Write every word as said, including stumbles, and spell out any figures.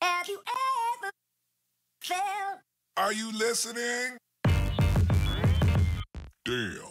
Have you ever felt? Are you listening? Damn.